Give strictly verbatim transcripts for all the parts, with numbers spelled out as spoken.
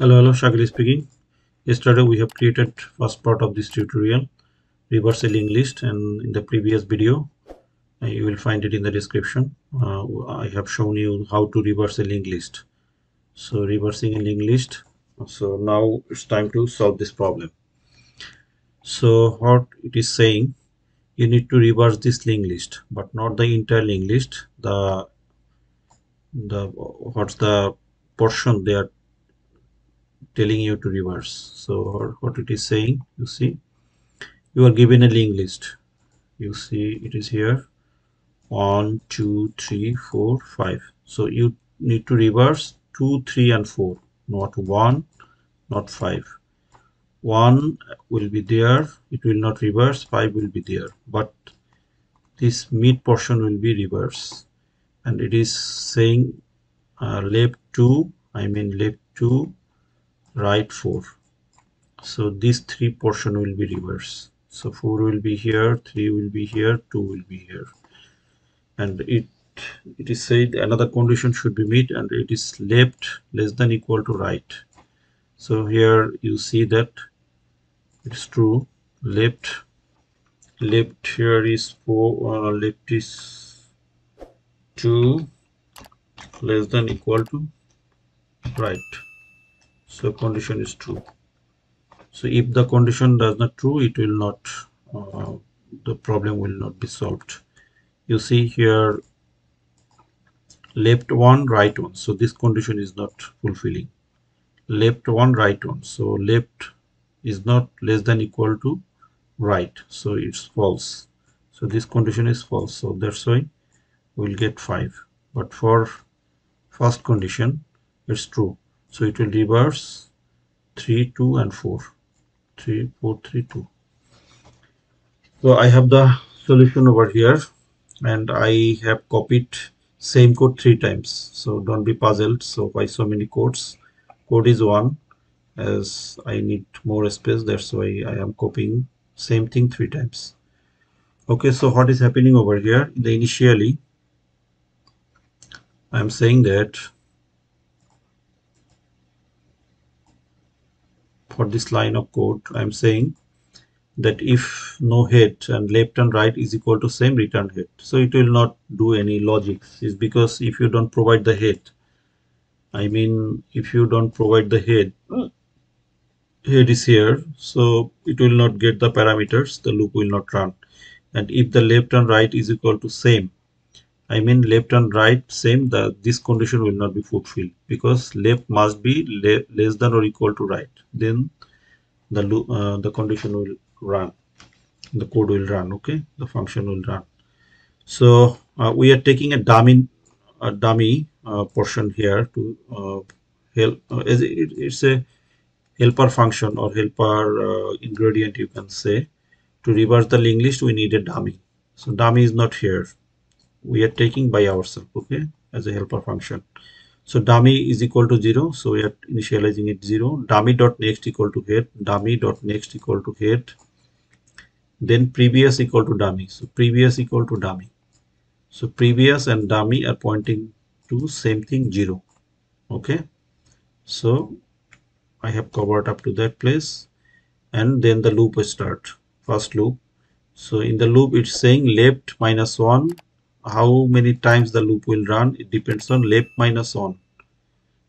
Hello, hello, Shakil speaking. Yesterday we have created first part of this tutorial, reverse a linked list, and in the previous video, uh, you will find it in the description. Uh, I have shown you how to reverse a linked list. So reversing a linked list. So now it's time to solve this problem. So what it is saying, you need to reverse this linked list, but not the entire linked list. The the what's the portion they are telling you to reverse. So what it is saying, you see, you are given a linked list. You see it is here, one, two, three, four, five. So you need to reverse two, three, and four, not one, not five. One will be there, it will not reverse. Five will be there, but this mid portion will be reverse. And it is saying uh, left two, I mean left two, right four. So these three portion will be reverse. So four will be here, three will be here, two will be here. And it it is said another condition should be met, and it is left less than equal to right. So here you see that it's true. Left left here is four, uh, left is two less than equal to right. So condition is true. So if the condition does not true, it will not, uh, the problem will not be solved. You see here, left one, right one. So this condition is not fulfilling. Left one, right one. So left is not less than equal to right. So it's false. So this condition is false. So that's why we'll get five. But for first condition, it's true. So it will reverse three, two, and four. three, four, three, two. So I have the solution over here, and I have copied same code three times. So don't be puzzled. So why so many codes? Code is one, as I need more space. That's why I am copying same thing three times. Okay, so what is happening over here? The initially, I am saying that for this line of code, I am saying that if no head and left and right is equal to same, return head. So it will not do any logics. It's because if you don't provide the head, I mean, if you don't provide the head, head is here, so it will not get the parameters, the loop will not run. And if the left and right is equal to same, I mean left and right same, the this condition will not be fulfilled, because left must be le less than or equal to right. Then the uh, the condition will run, the code will run. Okay, the function will run. So uh, we are taking a dummy a dummy uh, portion here to uh, help. Uh, as it, it's a helper function or helper uh, ingredient, you can say. To reverse the linked list, we need a dummy. So dummy is not here. We are taking by ourselves, okay, as a helper function. So dummy is equal to zero, so we are initializing it zero. Dummy dot next equal to head, dummy dot next equal to head, then previous equal to dummy. So previous equal to dummy. So previous and dummy are pointing to same thing, zero. Okay, so I have covered up to that place, and then the loop will start. First loop. So in the loop, it's saying left minus one. How many times the loop will run, it depends on left minus one.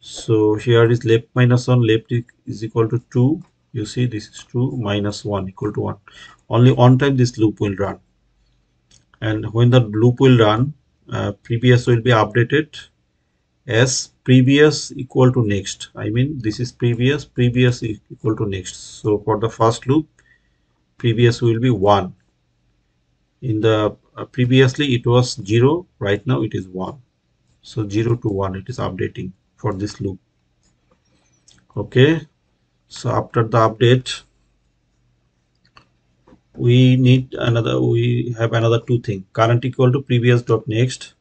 So here is left minus one, left is equal to two. You see this is two, minus one equal to one. Only one time this loop will run. And when the loop will run, uh, previous will be updated as previous equal to next. I mean, this is previous, previous equal to next. So for the first loop, previous will be one. In the uh, previously it was zero, right now it is one. So zero to one, it is updating for this loop. Okay, so after the update, we need another, we have another two things. Current equal to previous dot next.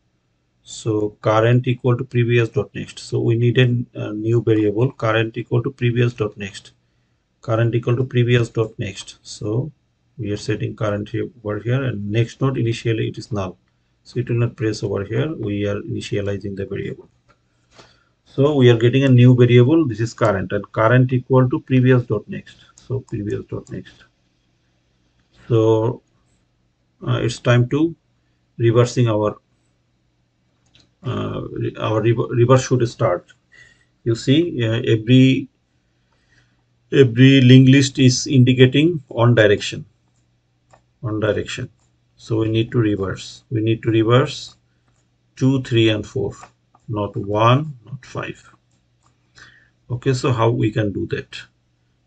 So current equal to previous dot next. So we need a, a new variable, current equal to previous dot next. Current equal to previous dot next. So we are setting current here, over here, and next node initially it is null, so it will not press over here. We are initializing the variable. So we are getting a new variable. This is current, and current equal to previous dot next. So previous dot next. So uh, it's time to reversing our uh, our reverse should start. You see uh, every every linked list is indicating one direction, one direction. So we need to reverse. We need to reverse two, three, and four, not one, not five. Okay, so how we can do that?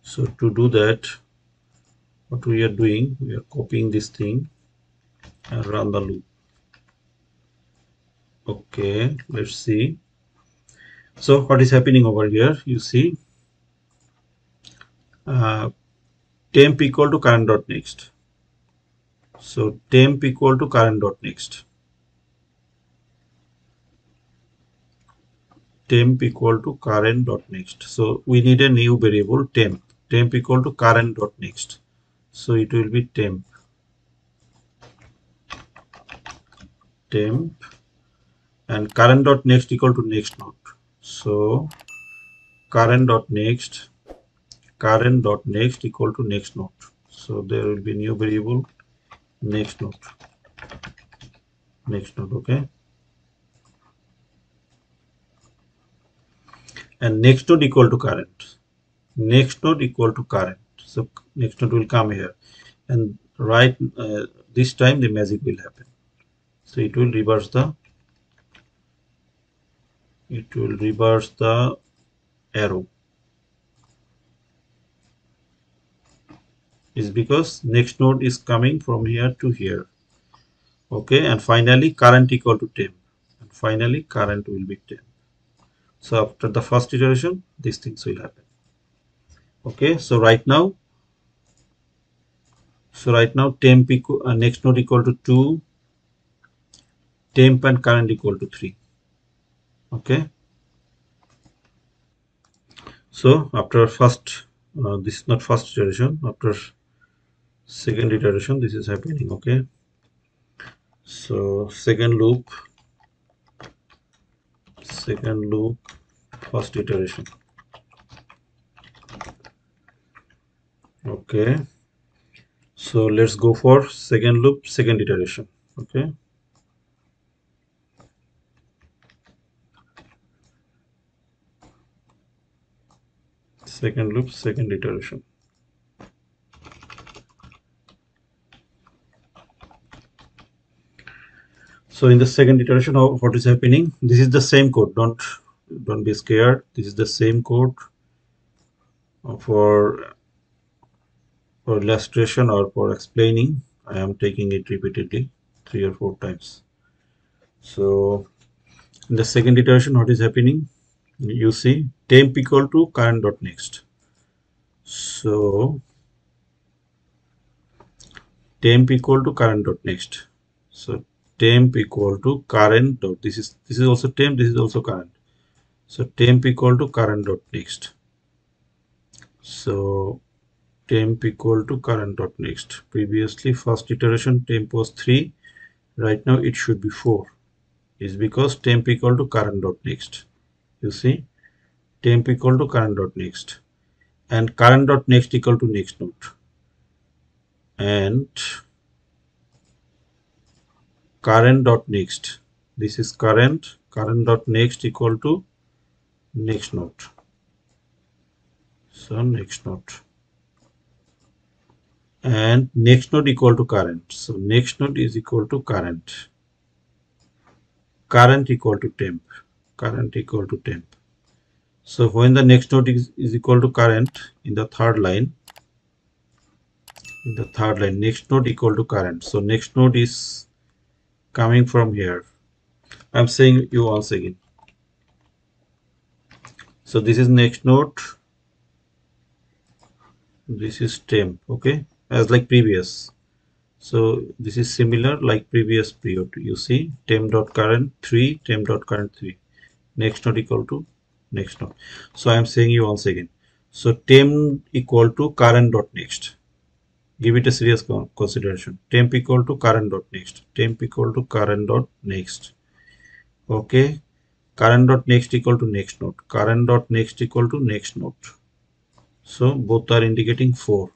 So to do that, what we are doing, we are copying this thing and run the loop. Okay, let's see. So what is happening over here? You see, uh, temp equal to current dot next. So temp equal to current dot next. Temp equal to current dot next. So we need a new variable temp. Temp equal to current dot next. So it will be temp. Temp and current dot next equal to next node. So current dot next, current dot next equal to next node. So there will be new variable next node. Next node, okay. And next node equal to current. Next node equal to current. So next node will come here, and right uh, this time the magic will happen. So it will reverse the it will reverse the arrow. Is because next node is coming from here to here. Okay, and finally current equal to temp. And finally current will be temp. So after the first iteration, these things will happen. Okay, so right now, so right now temp equal uh, next node equal to two, temp and current equal to three. Okay. So after first, uh, this is not first iteration. After second iteration, this is happening. Okay. So second loop. Second loop, first iteration. Okay, so let's go for second loop, second iteration. Okay, second loop, second iteration. So in the second iteration, of what is happening? This is the same code. Don't don't be scared. This is the same code for for illustration or for explaining. I am taking it repeatedly, three or four times. So in the second iteration, what is happening? You see temp equal to current dot next. So temp equal to current dot next. So temp equal to current dot, this is this is also temp, this is also current. So temp equal to current dot next. So temp equal to current dot next. Previously first iteration temp was three, right now it should be four. Is because temp equal to current dot next. You see temp equal to current dot next, and current dot next equal to next node, and current dot next, this is current, current dot next equal to next node. So next node, and next node equal to current. So next node is equal to current, current equal to temp, current equal to temp. So when the next node is, is equal to current, in the third line, in the third line next node equal to current. So next node is coming from here. I'm saying you once again. So this is next node. This is temp. Okay, as like previous. So this is similar like previous period. You see temp dot current three, temp dot current three. Next node equal to next node. So I'm saying you once again. So temp equal to current dot next. Give it a serious consideration. Temp equal to current dot next. Temp equal to current dot next. Okay. current.next equal to next node, current.next equal to next node. So both are indicating four.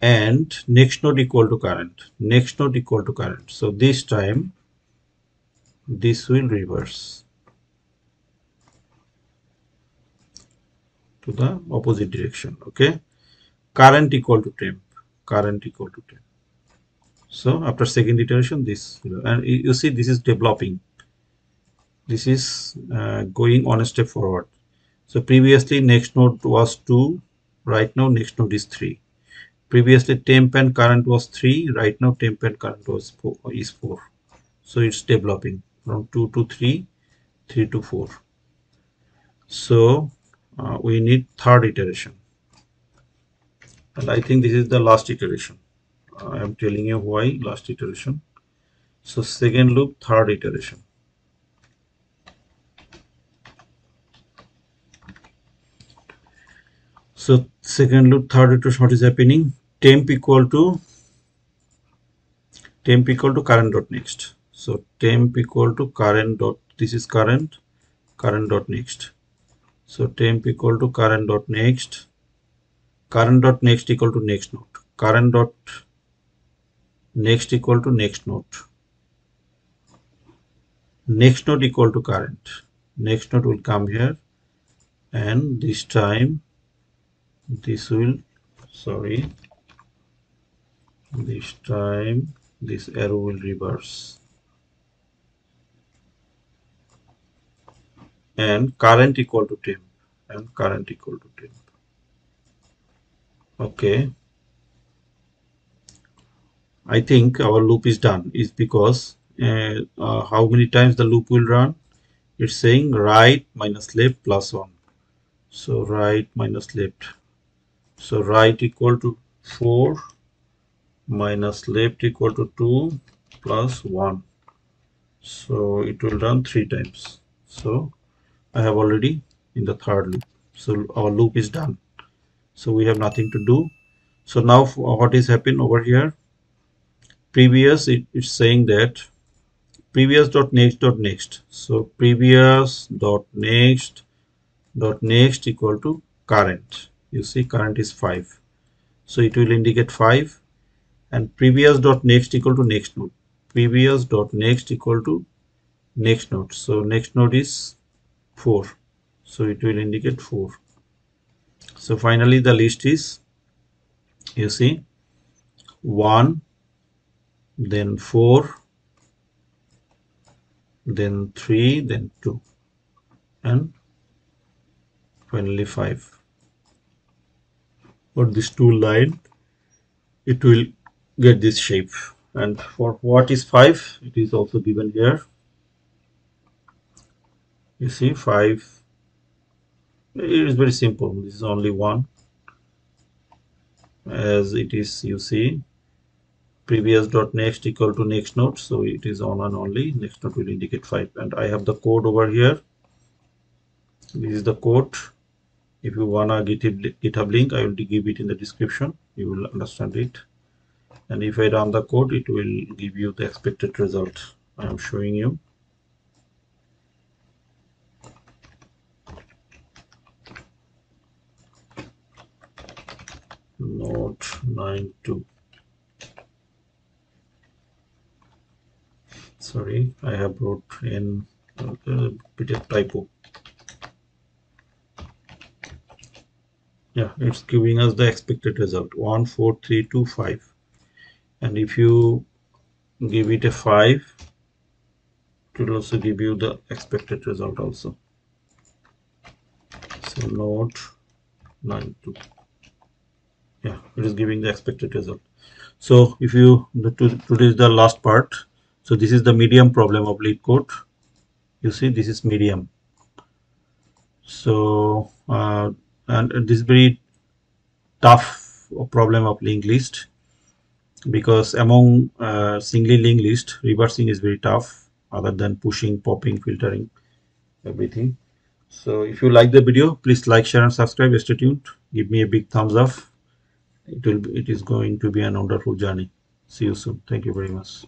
And next node equal to current, next node equal to current. So this time this will reverse to the opposite direction. Okay, current equal to temp, current equal to temp. So after second iteration, this will, and you see this is developing, this is uh, going on a step forward. So previously next node was two, right now next node is three. Previously temp and current was three, right now temp and current was four, is four. So it's developing from two to three, three to four. So uh, we need third iteration, and I think this is the last iteration. uh, I am telling you why last iteration. So second loop, third iteration. So second loop, third iteration, what is happening? Temp equal to temp equal to current dot next. So temp equal to current dot, this is current, current dot next. So temp equal to current dot next, current dot next equal to next node, current dot next equal to next node, next node equal to current, next node will come here, and this time this will, sorry, this time this arrow will reverse, and current equal to temp, and current equal to temp. Okay, I think our loop is done, is because uh, uh, how many times the loop will run, it's saying right minus left plus one. So right minus left. So right equal to four minus left equal to two plus one. So it will run three times. So I have already in the third loop. So our loop is done. So we have nothing to do. So now what is happening over here? Previous, it, it's saying that previous dot next dot next. So previous dot next dot next equal to current. You see current is five, so it will indicate five, and previous dot next equal to next node, previous dot next equal to next node. So next node is four, so it will indicate four. So finally the list is, you see, one, then four, then three, then two, and finally five. For this two line, it will get this shape. And for what is five, it is also given here. You see five, it is very simple, this is only one, as it is, you see, previous dot next equal to next node, so it is on and only, next node will indicate five. And I have the code over here, this is the code. If you wanna GitHub, GitHub link, I will give it in the description. You will understand it. And if I run the code, it will give you the expected result I am showing you. Node ninety-two. Sorry, I have brought in a bit of typo. Yeah, it's giving us the expected result one, four, three, two, five. And if you give it a five, it will also give you the expected result also. So node ninety-two. Yeah, it is giving the expected result. So if you, the, today is the last part. So this is the medium problem of LeetCode. You see, this is medium. So uh, and this is very tough problem of linked list, because among uh, singly linked list, reversing is very tough, other than pushing, popping, filtering, everything. So if you like the video, please like, share and subscribe. Stay tuned. Give me a big thumbs up. It will, it is going to be an wonderful journey. See you soon. Thank you very much.